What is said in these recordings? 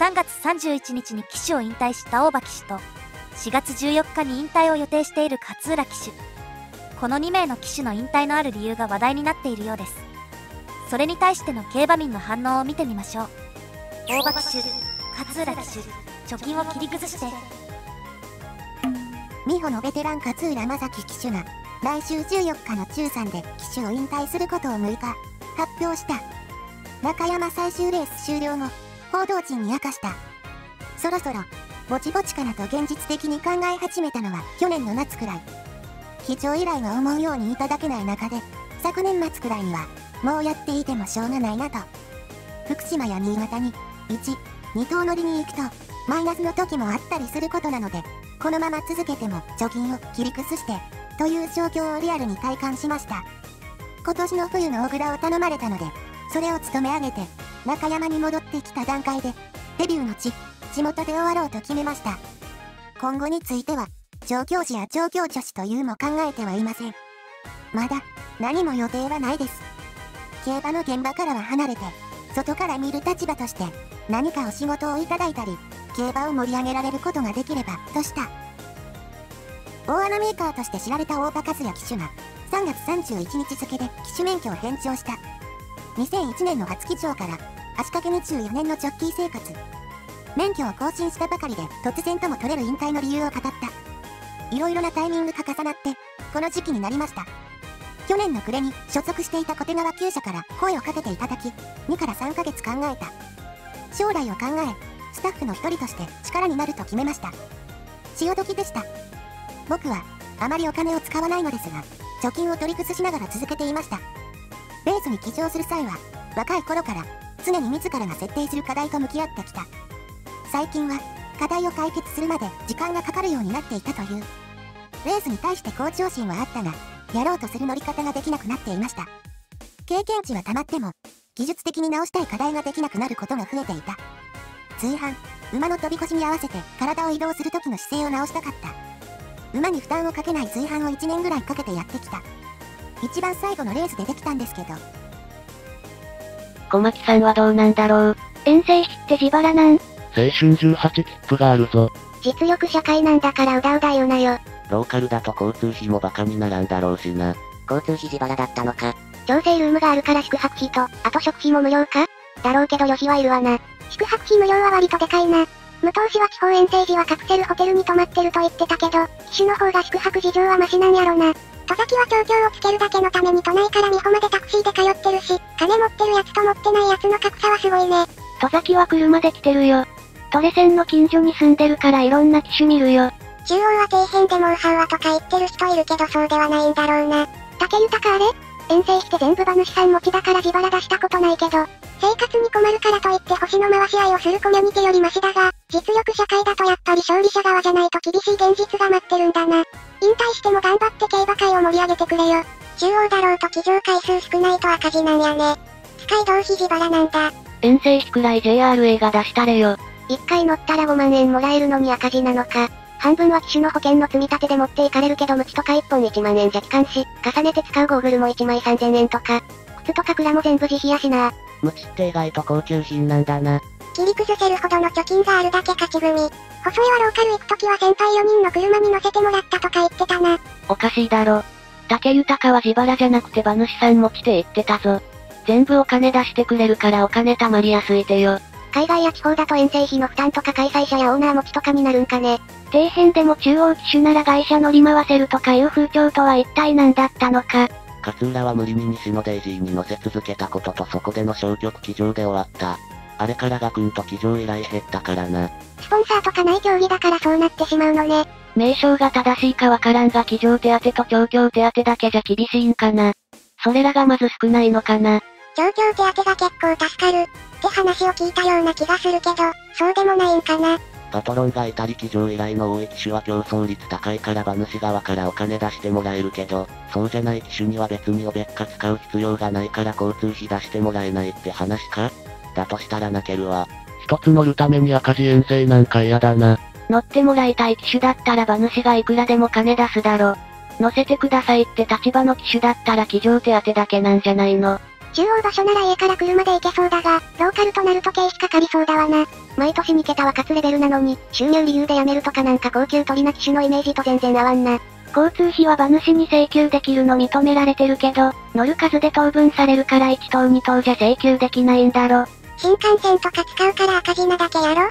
3月31日に騎手を引退した大場騎手と4月14日に引退を予定している勝浦騎手、この2名の騎手の引退のある理由が話題になっているようです。それに対しての競馬民の反応を見てみましょう。大場騎手、勝浦騎手、貯金を切り崩して。美穂のベテラン勝浦正樹騎手が来週14日の中3で騎手を引退することを6日発表した。中山最終レース終了後、報道陣に明かした。そろそろぼちぼちかなと現実的に考え始めたのは去年の夏くらい。騎乗依頼が思うようにいただけない中で、昨年末くらいにはもうやっていてもしょうがないなと、福島や新潟に1、2頭乗りに行くとマイナスの時もあったりすることなので、このまま続けても貯金を切り崩してという状況をリアルに体感しました。今年の冬の小倉を頼まれたので、それを務め上げて中山に戻ってきた段階でデビューの地元で終わろうと決めました。今後については調教師や調教助手というも考えてはいません。まだ何も予定はないです。競馬の現場からは離れて、外から見る立場として何かお仕事をいただいたり、競馬を盛り上げられることができればとした。大穴メーカーとして知られた大場和也騎手が3月31日付で騎手免許を返上した。2001年の初騎乗から足掛け24年のジョッキー生活、免許を更新したばかりで突然とも取れる引退の理由を語った。いろいろなタイミングが重なってこの時期になりました。去年の暮れに所属していた小手川厩舎から声をかけていただき、2から3ヶ月考えた。将来を考え、スタッフの一人として力になると決めました。潮時でした。僕はあまりお金を使わないのですが、貯金を取り崩しながら続けていました。レースに騎乗する際は若い頃から常に自らが設定する課題と向き合ってきた。最近は課題を解決するまで時間がかかるようになっていたという。レースに対して向上心はあったが、やろうとする乗り方ができなくなっていました。経験値はたまっても技術的に直したい課題ができなくなることが増えていた。随伴、馬の飛び越しに合わせて体を移動する時の姿勢を直したかった。馬に負担をかけない随伴を1年ぐらいかけてやってきた。一番最後のレースでできたんですけど。小牧さんはどうなんだろう。遠征費って自腹なん？青春18切符があるぞ。実力社会なんだからうだうだ言うなよ。ローカルだと交通費もバカにならんだろうしな。交通費自腹だったのか。調整ルームがあるから宿泊費と、あと食費も無料かだろうけど旅費はいるわな。宿泊費無料は割とでかいな。無投資は地方遠征時はカプセルホテルに泊まってると言ってたけど、機種の方が宿泊事情はマシなんやろな。戸崎は調教をつけるだけのために都内から美穂までタクシーで通ってるし、金持ってるやつと持ってないやつの格差はすごいね。戸崎は車で来てるよ。トレセンの近所に住んでるからいろんな機種見るよ。中央は底辺でモンハンはとか言ってる人いるけど、そうではないんだろうな。武豊あれ遠征して全部馬主さん持ちだから自腹出したことないけど、生活に困るからといって星の回し合いをするコミュニティよりマシだが、実力社会だとやっぱり勝利者側じゃないと厳しい現実が待ってるんだな。引退しても頑張って競馬界を盛り上げてくれよ。中央だろうと騎乗回数少ないと赤字なんやね。使い同士自腹なんだ。遠征費くらい JRA が出したれよ。1回乗ったら5万円もらえるのに赤字なのか。半分は機種の保険の積み立てで持っていかれるけど、鞭とか1本1万円じゃ効かんし、重ねて使うゴーグルも1枚3000円とか、靴とか鞍も全部自費やしな。鞭って意外と高級品なんだな。切り崩せるほどの貯金があるだけ勝ち組。細江はローカル行くときは先輩4人の車に乗せてもらったとか言ってたな。おかしいだろ。武豊は自腹じゃなくて馬主さん持ちて言ってたぞ。全部お金出してくれるからお金貯まりやすいてよ。海外や地方だと遠征費の負担とか開催者やオーナー持ちとかになるんかね。底辺でも中央機種なら外車乗り回せるとかいう風潮とは一体何だったのか。勝浦は無理に西のデイジーに乗せ続けたことと、そこでの消極騎乗で終わった。あれからがくんと騎乗依頼減ったからな。スポンサーとかない競技だからそうなってしまうのね。名称が正しいかわからんが、騎乗手当と調教手当だけじゃ厳しいんかな。それらがまず少ないのかな。調教手当が結構助かるって話を聞いたような気がするけど、そうでもないんかな。パトロンがいたり騎乗依頼の多い騎手は競争率高いから馬主側からお金出してもらえるけど、そうじゃない騎手には別におべっか使う必要がないから交通費出してもらえないって話か。だとしたら泣けるわ。一つ乗るために赤字遠征なんか嫌だな。乗ってもらいたい騎手だったら馬主がいくらでも金出すだろ。乗せてくださいって立場の騎手だったら騎乗手当だけなんじゃないの。中央場所なら A から車で行けそうだが、ローカルとなると経費かかりそうだわな。毎年2桁は勝つレベルなのに、収入理由で辞めるとかなんか高級取りな機種のイメージと全然合わんな。交通費は馬主に請求できるの認められてるけど、乗る数で等分されるから1等2等じゃ請求できないんだろ。新幹線とか使うから赤字なだけやろ。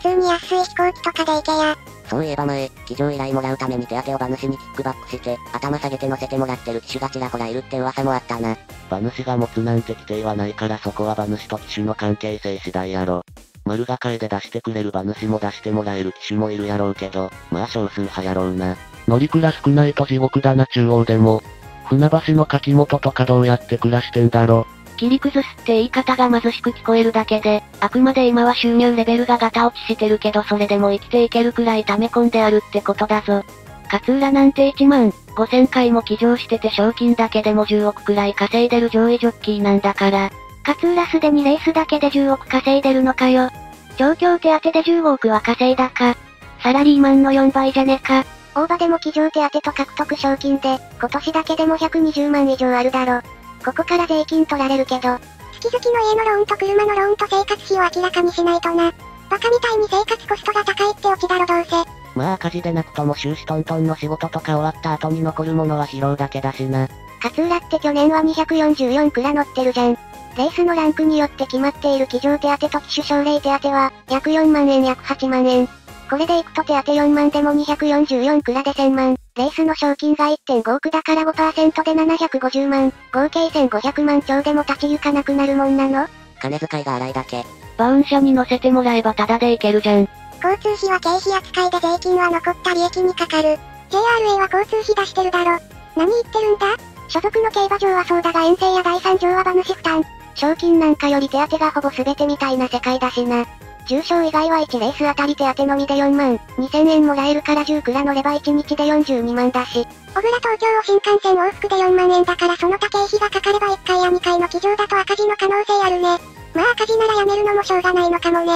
普通に安い飛行機とかで行けや。そういえば前、騎乗依頼もらうために手当を馬主にキックバックして、頭下げて乗せてもらってる騎手がちらほらいるって噂もあったな。馬主が持つなんて規定はないからそこは馬主と騎手の関係性次第やろ。丸が替えで出してくれる馬主も出してもらえる騎手もいるやろうけど、まあ少数派やろうな。乗り倉少ないと地獄だな中央でも。船橋の柿本とかどうやって暮らしてんだろ。切り崩すって言い方が貧しく聞こえるだけで、あくまで今は収入レベルがガタ落ちしてるけどそれでも生きていけるくらい溜め込んであるってことだぞ。勝浦なんて1万5,000回も騎乗してて賞金だけでも10億くらい稼いでる上位ジョッキーなんだから。勝浦すでにレースだけで10億稼いでるのかよ。調教手当で15億は稼いだか。サラリーマンの4倍じゃねか。大場でも騎乗手当と獲得賞金で、今年だけでも120万以上あるだろ。ここから税金取られるけど、月々の家のローンと車のローンと生活費を明らかにしないとな。バカみたいに生活コストが高いってオチだろどうせ。まあ赤字でなくとも収支トントンの仕事とか終わった後に残るものは疲労だけだしな。勝浦って去年は244くら乗ってるじゃん。レースのランクによって決まっている騎乗手当と騎手奨励手当は、約4万円約8万円。これでいくと手当4万でも244くらで1000万。レースの賞金が 1.5 億だから 5% で750万。合計1500万超でも立ち行かなくなるもんなの？金遣いが荒いだけ。バウン車に乗せてもらえばタダで行けるじゃん。交通費は経費扱いで税金は残った利益にかかる。JRA は交通費出してるだろ。何言ってるんだ？所属の競馬場はそうだが遠征や第3場は馬主負担。賞金なんかより手当がほぼ全てみたいな世界だしな。重賞以外は1レースあたり手当のみで4万2,000円もらえるから10くら乗れば1日で42万だし。小倉東京を新幹線往復で4万円だからその他経費がかかれば1回や2回の騎乗だと赤字の可能性あるね。まあ赤字ならやめるのもしょうがないのかもね。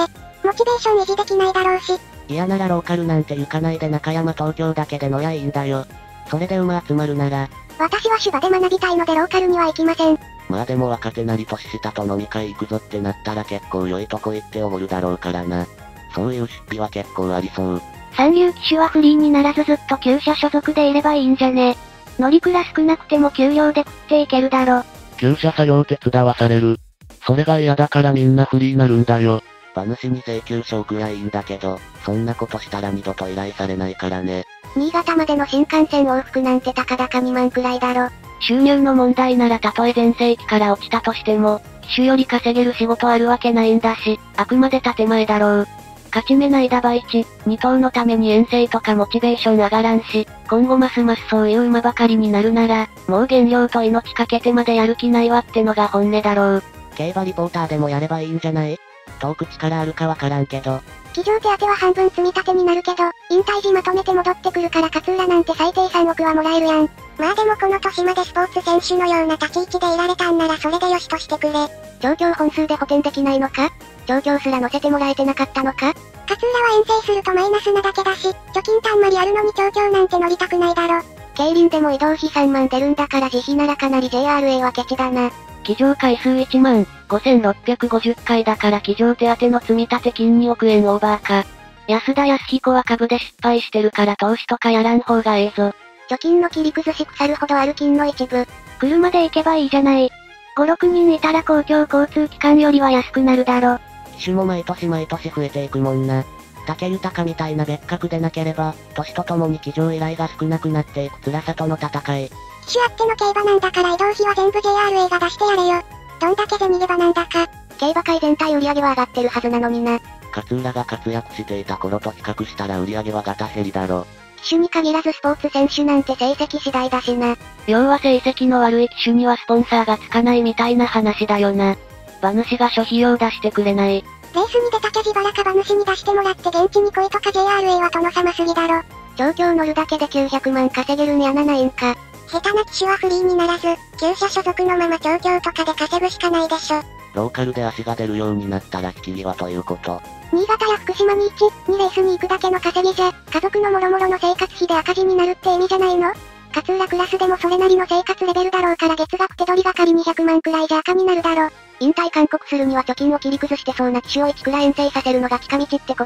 モチベーション維持できないだろうし。嫌ならローカルなんて行かないで中山東京だけでのやいいんだよ。それで馬集まるなら。私は芝で学びたいのでローカルには行きません。まあでも若手なり年下と飲み会行くぞってなったら結構良いとこ行っておごるだろうからな。そういう出費は結構ありそう。三流騎手はフリーにならずずっと厩舎所属でいればいいんじゃね。乗り倉少なくても給料で食っていけるだろ。厩舎作業手伝わされる。それが嫌だからみんなフリーになるんだよ。馬主に請求書くらいいいんだけど、そんなことしたら二度と依頼されないからね。新潟までの新幹線往復なんて高々2万くらいだろ。収入の問題ならたとえ全盛期から落ちたとしても、騎手より稼げる仕事あるわけないんだし、あくまで建前だろう。勝ち目ないだばいち、2頭のために遠征とかモチベーション上がらんし、今後ますますそういう馬ばかりになるなら、もう減量と命かけてまでやる気ないわってのが本音だろう。競馬リポーターでもやればいいんじゃない？遠く力あるかわからんけど。騎乗手当は半分積み立てになるけど、引退時まとめて戻ってくるから勝浦なんて最低3億はもらえるやん。まあでもこの年までスポーツ選手のような立ち位置でいられたんならそれでよしとしてくれ。調教本数で補填できないのか？調教すら乗せてもらえてなかったのか？勝浦は遠征するとマイナスなだけだし、貯金たんまりあるのに調教なんて乗りたくないだろ。競輪でも移動費3万出るんだから自費ならかなり JRA はケチだな。騎乗回数15,650 回だから騎乗手当の積立金2億円オーバーか。安田康彦は株で失敗してるから投資とかやらん方がええぞ。貯金の切り崩し腐るほどある金の一部。車で行けばいいじゃない。5,6人いたら公共交通機関よりは安くなるだろ。騎手も毎年増えていくもんな。武豊みたいな別格でなければ、年とともに騎乗依頼が少なくなっていく辛さとの戦い。騎手あっての競馬なんだから移動費は全部 JRA が出してやれよ。どんだけ銭ゲバなんだか。競馬界全体売り上げは上がってるはずなのにな。勝浦が活躍していた頃と比較したら売り上げはガタ減りだろ。騎手に限らずスポーツ選手なんて成績次第だしな。要は成績の悪い騎手にはスポンサーがつかないみたいな話だよな。馬主が諸費用出してくれない。レースに出たきゃ自腹か馬主に出してもらって現地に来いとか JRA は殿様すぎだろ。調教乗るだけで900万稼げるにゃなないんか。下手な騎手はフリーにならず、厩舎所属のまま調教とかで稼ぐしかないでしょ。ローカルで足が出るようになったら引き際ということ。新潟や福島に1、2レースに行くだけの稼ぎじゃ、家族のもろもろの生活費で赤字になるって意味じゃないの？勝浦クラスでもそれなりの生活レベルだろうから月額手取りがかり200万くらいじゃ赤になるだろ。引退勧告するには貯金を切り崩してそうな騎手をいくら遠征させるのが近道ってこと？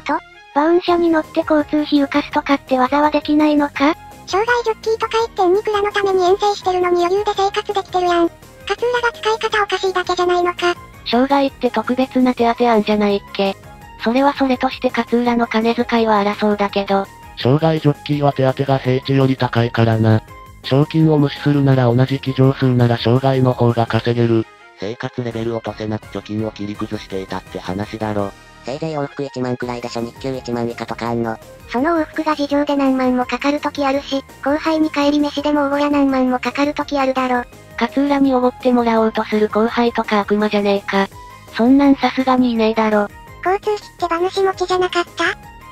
バウン車に乗って交通費浮かすとかって技はできないのか？障害ジョッキーとか 1.2 くらのために遠征してるのに余裕で生活できてるやん。勝浦が使い方おかしいだけじゃないのか。障害って特別な手当案じゃないっけ？それはそれとして勝浦の金遣いは荒そうだけど。障害ジョッキーは手当が平地より高いからな。賞金を無視するなら同じ騎乗数なら障害の方が稼げる。生活レベルを落とせなく貯金を切り崩していたって話だろ。せいぜい往復1万くらいでしょ。日給1万以下とかあんの。その往復が事情で何万もかかる時あるし、後輩に帰り飯でもおごや何万もかかる時あるだろ。勝浦におごってもらおうとする後輩とか悪魔じゃねえか。そんなんさすがにいねえだろ。交通費って馬主持ちじゃなかった？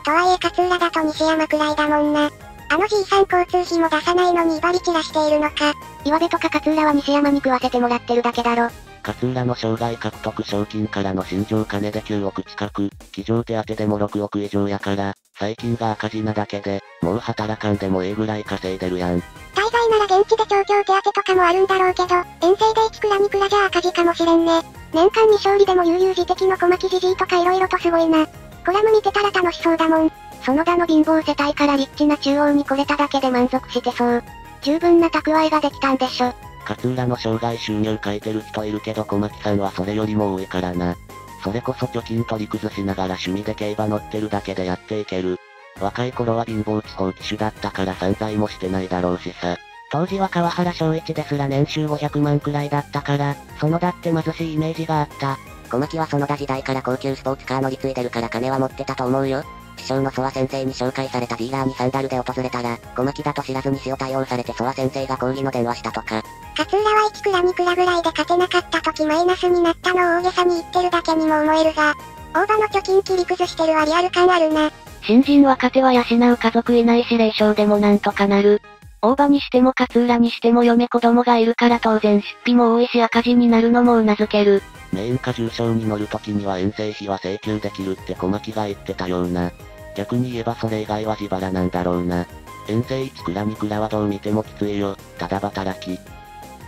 とはいえ勝浦だと西山くらいだもんな。あのじいさん交通費も出さないのに威張り散らしているのか。岩部とか勝浦は西山に食わせてもらってるだけだろ。勝浦の障害獲得賞金からの新庄金で9億近く、騎乗手当でも6億以上やから、最近が赤字なだけで、もう働かんでもええぐらい稼いでるやん。大概なら現地で調教手当とかもあるんだろうけど、遠征で1くら2くらじゃ赤字かもしれんね。年間2勝利でも悠々自適の小牧じじいとか色々とすごいな。コラム見てたら楽しそうだもん。その他の貧乏世帯からリッチな中央に来れただけで満足してそう。十分な蓄えができたんでしょ。勝浦の障害収入書いてる人いるけど小牧さんはそれよりも多いからな。それこそ貯金取り崩しながら趣味で競馬乗ってるだけでやっていける。若い頃は貧乏地方騎手だったから散財もしてないだろうしさ。当時は川原正一ですら年収500万くらいだったから、園田って貧しいイメージがあった。小牧は園田時代から高級スポーツカー乗り継いでるから金は持ってたと思うよ。師匠のソワ先生に紹介されたディーラーにサンダルで訪れたら、小牧だと知らずに塩対応されてソワ先生が抗議の電話したとか。勝浦は1くら2くらぐらいで勝てなかった時マイナスになったのを大げさに言ってるだけにも思えるが、大場の貯金切り崩してるはリアル感あるな。新人若手は養う家族いないし霊障でもなんとかなる。大場にしても勝浦にしても嫁子供がいるから当然出費も多いし赤字になるのもうなずける。メインか重賞に乗るときには遠征費は請求できるって小牧が言ってたような。逆に言えばそれ以外は自腹なんだろうな。遠征1くら2くらはどう見てもきついよ。ただ働き。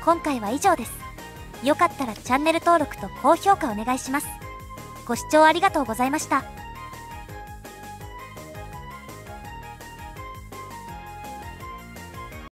今回は以上です。よかったらチャンネル登録と高評価お願いします。ご視聴ありがとうございました。